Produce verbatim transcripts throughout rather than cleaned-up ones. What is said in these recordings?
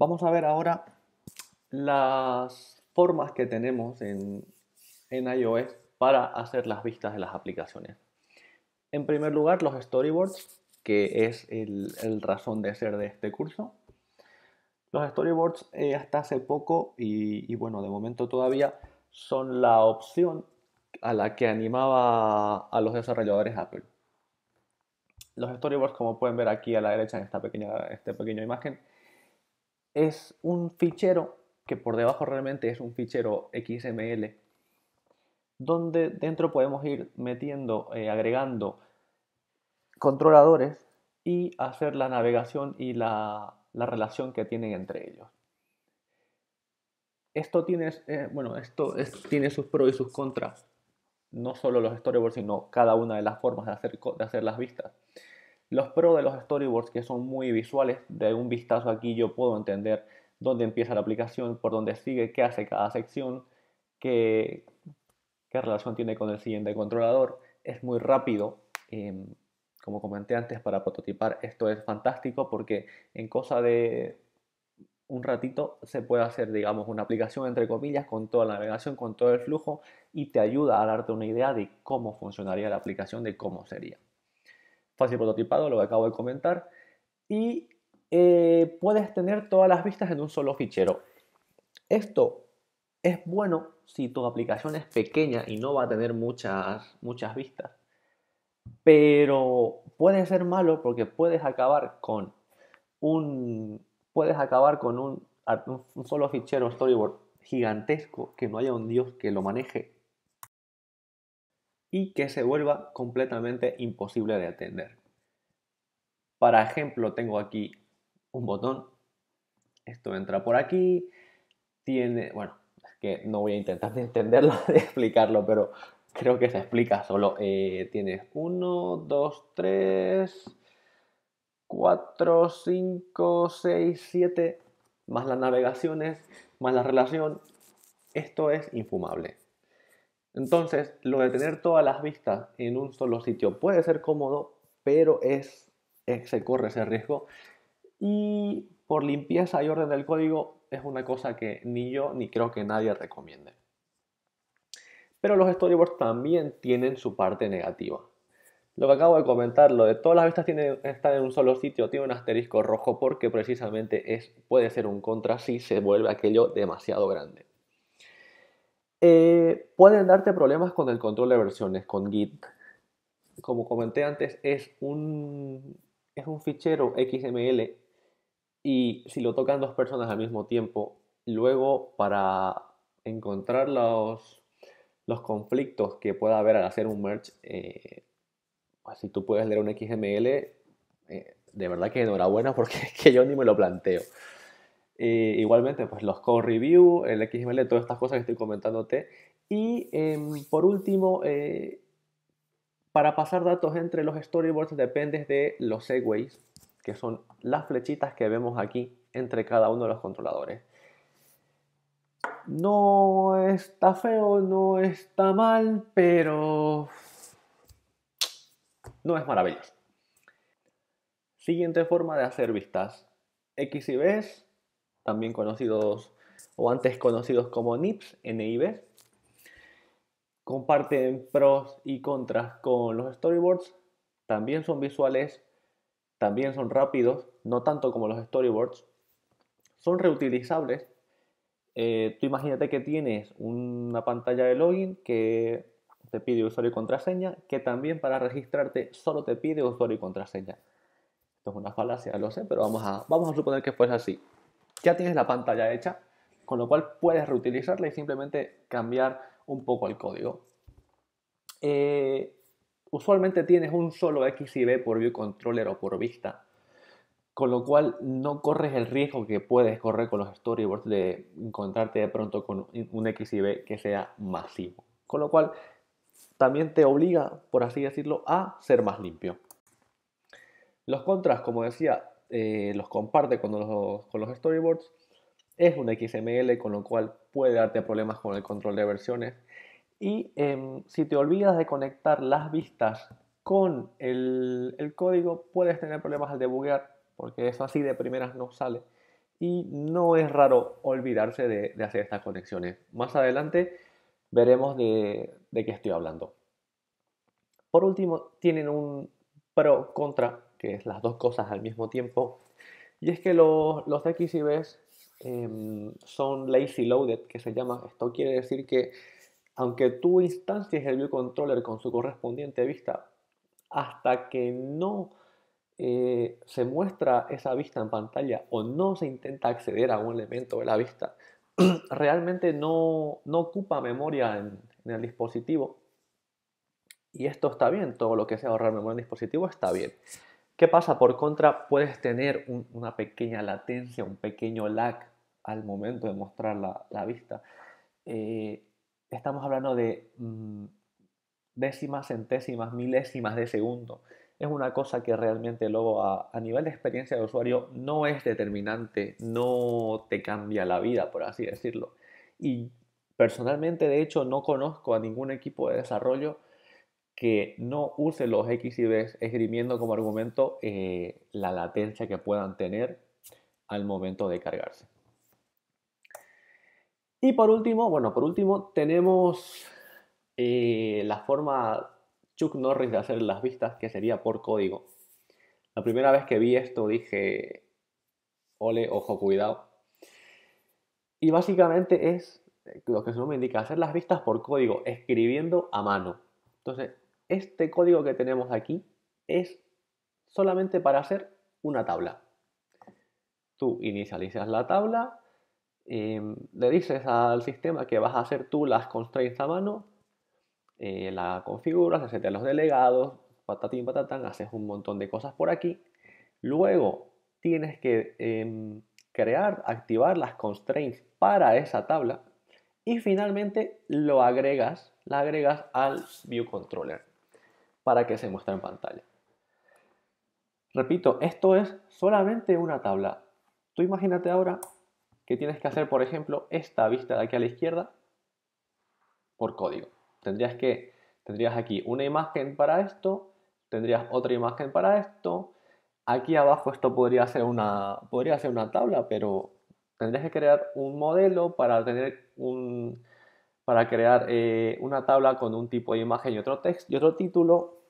Vamos a ver ahora las formas que tenemos en, en iOS para hacer las vistas de las aplicaciones. En primer lugar, los storyboards, que es el, el razón de ser de este curso. Los storyboards eh, hasta hace poco, y, y bueno, de momento todavía, son la opción a la que animaba a los desarrolladores Apple. Los storyboards, como pueden ver aquí a la derecha en esta pequeña, esta pequeña imagen, es un fichero que por debajo realmente es un fichero X M L, donde dentro podemos ir metiendo, eh, agregando controladores y hacer la navegación y la, la relación que tienen entre ellos. Esto tiene, eh, bueno, esto es, tiene sus pros y sus contras, no solo los storyboards, sino cada una de las formas de hacer, de hacer las vistas. Los pros de los storyboards, que son muy visuales, de un vistazo aquí yo puedo entender dónde empieza la aplicación, por dónde sigue, qué hace cada sección, qué, qué relación tiene con el siguiente controlador. Es muy rápido, eh, como comenté antes, para prototipar esto es fantástico porque en cosa de un ratito se puede hacer, digamos, una aplicación entre comillas con toda la navegación, con todo el flujo, y te ayuda a darte una idea de cómo funcionaría la aplicación, de cómo sería. Fácil prototipado, lo que acabo de comentar. Y eh, puedes tener todas las vistas en un solo fichero. Esto es bueno si tu aplicación es pequeña y no va a tener muchas, muchas vistas. Pero puede ser malo porque puedes acabar con un, puedes acabar con un, un solo fichero storyboard gigantesco, que no haya un dios que lo maneje, y que se vuelva completamente imposible de atender. Para ejemplo, tengo aquí un botón, esto entra por aquí, tiene, bueno, es que no voy a intentar de entenderlo, de explicarlo, pero creo que se explica solo. Eh, tienes uno, dos, tres, cuatro, cinco, seis, siete, más las navegaciones, más la relación. Esto es infumable. Entonces, lo de tener todas las vistas en un solo sitio puede ser cómodo, pero es, es, se corre ese riesgo. Y por limpieza y orden del código es una cosa que ni yo ni creo que nadie recomiende. Pero los storyboards también tienen su parte negativa. Lo que acabo de comentar, lo de todas las vistas tienen, están en un solo sitio, tiene un asterisco rojo porque precisamente es, puede ser un contra si se vuelve aquello demasiado grande. Eh, pueden darte problemas con el control de versiones, con Git. Como comenté antes, es un, es un fichero X M L, y si lo tocan dos personas al mismo tiempo, luego para encontrar los, los conflictos que pueda haber al hacer un merge, eh, si tú puedes leer un X M L, eh, de verdad que enhorabuena, porque es que yo ni me lo planteo. Eh, igualmente, pues los code review, el X M L, todas estas cosas que estoy comentándote. Y eh, por último, eh, para pasar datos entre los storyboards dependes de los segways, que son las flechitas que vemos aquí entre cada uno de los controladores. No está feo, no está mal, pero no es maravilloso. Siguiente forma de hacer vistas: X I Bs, también conocidos o antes conocidos como N I Bs, N I Bs. Comparten pros y contras con los storyboards, también son visuales, también son rápidos, no tanto como los storyboards, son reutilizables. Eh, tú imagínate que tienes una pantalla de login que te pide usuario y contraseña, que también para registrarte solo te pide usuario y contraseña. Esto es una falacia, lo sé, pero vamos a, vamos a suponer que fuese así. Ya tienes la pantalla hecha, con lo cual puedes reutilizarla y simplemente cambiar un poco el código. Eh, usualmente tienes un solo X I B por view controller o por vista, con lo cual no corres el riesgo que puedes correr con los storyboards de encontrarte de pronto con un X I B que sea masivo. Con lo cual también te obliga, por así decirlo, a ser más limpio. Los contras, como decía, Eh, los comparte con los, con los storyboards. Es un X M L, con lo cual puede darte problemas con el control de versiones. Y eh, si te olvidas de conectar las vistas con el, el código, puedes tener problemas al debuguear, porque eso así de primeras no sale. y no es raro olvidarse de, de hacer estas conexiones. Más adelante veremos de, de qué estoy hablando. Por último, tienen un pro contra, que es las dos cosas al mismo tiempo, y es que los, los X I Bs eh, son lazy loaded, que se llama. Esto quiere decir que aunque tú instancies el view controller con su correspondiente vista, hasta que no eh, se muestra esa vista en pantalla o no se intenta acceder a un elemento de la vista, realmente no, no ocupa memoria en, en el dispositivo. Y esto está bien, todo lo que sea ahorrar memoria en el dispositivo está bien. ¿Qué pasa? Por contra, puedes tener un, una pequeña latencia, un pequeño lag al momento de mostrar la, la vista. Eh, Estamos hablando de mmm, décimas, centésimas, milésimas de segundo. Es una cosa que realmente luego a, a nivel de experiencia de usuario no es determinante, no te cambia la vida, por así decirlo. Y personalmente, de hecho, no conozco a ningún equipo de desarrollo que no use los X I Bs esgrimiendo como argumento eh, la latencia que puedan tener al momento de cargarse. Y por último, bueno, por último tenemos eh, la forma Chuck Norris de hacer las vistas, que sería por código. La primera vez que vi esto dije, ole, ojo, cuidado. Y básicamente es lo que su nombre indica, hacer las vistas por código, escribiendo a mano. Entonces, este código que tenemos aquí es solamente para hacer una tabla. Tú inicializas la tabla. Eh, le dices al sistema que vas a hacer tú las constraints a mano, eh, la configuras, aceptas los delegados, patatín, patatán, haces un montón de cosas por aquí. Luego tienes que eh, crear, activar las constraints para esa tabla y finalmente lo agregas, la agregas al view controller para que se muestre en pantalla. Repito, esto es solamente una tabla. Tú imagínate ahora que tienes que hacer, por ejemplo, esta vista de aquí a la izquierda por código. Tendrías que, tendrías aquí una imagen para esto, tendrías otra imagen para esto. Aquí abajo esto podría ser una, podría ser una tabla, pero tendrías que crear un modelo para, tener un, para crear eh, una tabla con un tipo de imagen y otro texto y otro título.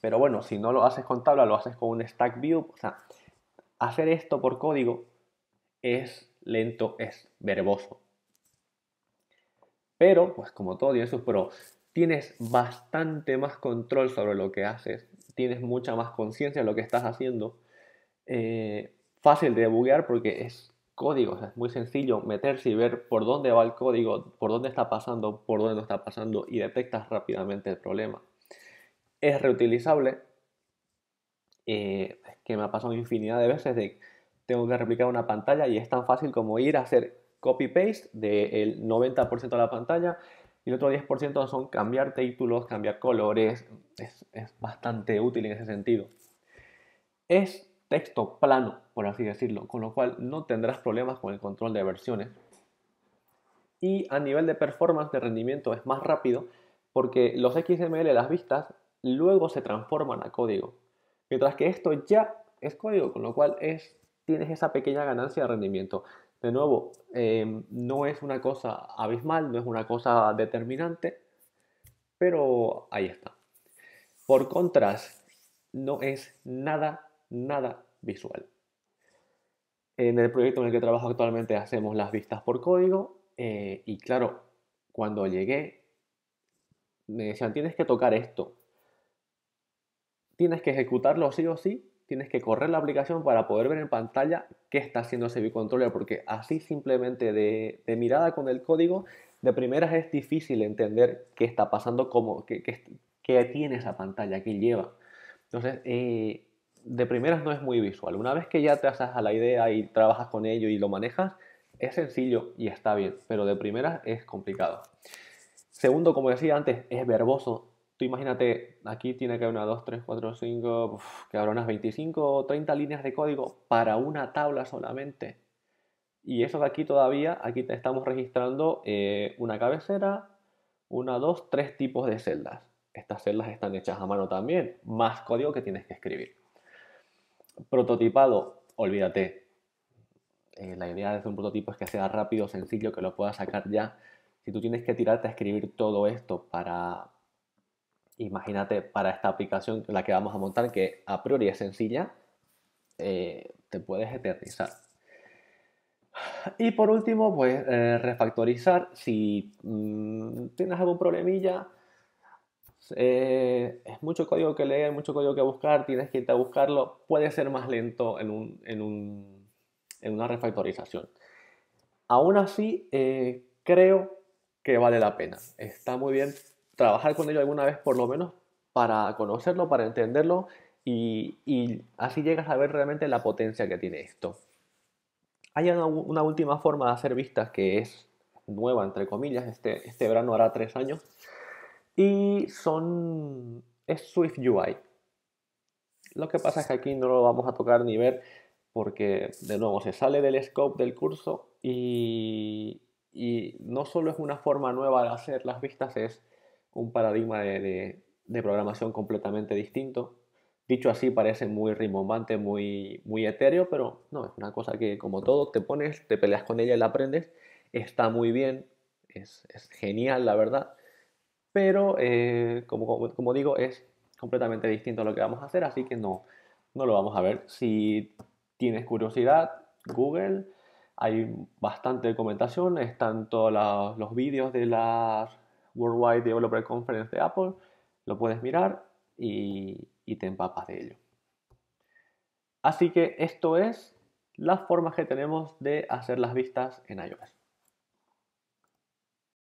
Pero bueno, si no lo haces con tabla, lo haces con un stack view. O sea, hacer esto por código es lento, es verboso. Pero, pues como todo tiene sus pros, tienes bastante más control sobre lo que haces, tienes mucha más conciencia de lo que estás haciendo, eh, fácil de buguear porque es código, o sea, es muy sencillo meterse y ver por dónde va el código, por dónde está pasando, por dónde no está pasando y detectas rápidamente el problema. Es reutilizable, eh, es que me ha pasado infinidad de veces de tengo que replicar una pantalla y es tan fácil como ir a hacer copy-paste del noventa por ciento de la pantalla y el otro diez por ciento son cambiar títulos, cambiar colores. Es, es bastante útil en ese sentido. Es texto plano, por así decirlo, con lo cual no tendrás problemas con el control de versiones. Y a nivel de performance, de rendimiento, es más rápido porque los X M L, las vistas, luego se transforman a código. Mientras que esto ya es código, con lo cual es... tienes esa pequeña ganancia de rendimiento. De nuevo, eh, no es una cosa abismal, no es una cosa determinante, pero ahí está. Por contras, no es nada, nada visual. En el proyecto en el que trabajo actualmente hacemos las vistas por código eh, y claro, cuando llegué me decían, tienes que tocar esto, tienes que ejecutarlo sí o sí, tienes que correr la aplicación para poder ver en pantalla qué está haciendo ese view controller, porque así simplemente de, de mirada con el código, de primeras es difícil entender qué está pasando, cómo, qué, qué, qué tiene esa pantalla, qué lleva. Entonces, eh, de primeras no es muy visual. Una vez que ya te haces a la idea y trabajas con ello y lo manejas, es sencillo y está bien, pero de primeras es complicado. Segundo, como decía antes, es verboso. Tú imagínate, aquí tiene que haber una, dos, tres, cuatro, cinco, uf, que habrá unas veinticinco o treinta líneas de código para una tabla solamente. Y eso de aquí todavía, aquí te estamos registrando eh, una cabecera, una, dos, tres tipos de celdas. Estas celdas están hechas a mano también, más código que tienes que escribir. Prototipado, olvídate. eh, la idea de hacer un prototipo es que sea rápido, sencillo, que lo puedas sacar ya. Si tú tienes que tirarte a escribir todo esto para, imagínate, para esta aplicación, la que vamos a montar, que a priori es sencilla, eh, te puedes eternizar. Y por último, pues eh, refactorizar. Si mmm, tienes algún problemilla, eh, es mucho código que leer, mucho código que buscar, tienes que irte a buscarlo, puede ser más lento en, un, en, un, en una refactorización. Aún así, eh, creo que vale la pena. Está muy bien trabajar con ello alguna vez, por lo menos para conocerlo, para entenderlo, y, y así llegas a ver realmente la potencia que tiene esto. Hay una, una última forma de hacer vistas que es nueva, entre comillas. Este, este verano hará tres años. Y son, es Swift U I. Lo que pasa es que aquí no lo vamos a tocar ni ver porque, de nuevo, se sale del scope del curso y, y no solo es una forma nueva de hacer las vistas, es un paradigma de, de, de programación completamente distinto. Dicho así parece muy rimbombante, muy, muy etéreo, pero no, es una cosa que como todo te pones, te peleas con ella y la aprendes. Está muy bien, es, es genial la verdad, pero eh, como, como, como digo, es completamente distinto a lo que vamos a hacer, así que no, no lo vamos a ver. Si tienes curiosidad, Google, hay bastante documentación, están todos los, los vídeos de la Worldwide Developer Conference de Apple, lo puedes mirar y... y te empapas de ello. Así que esto es las formas que tenemos de hacer las vistas en iOS.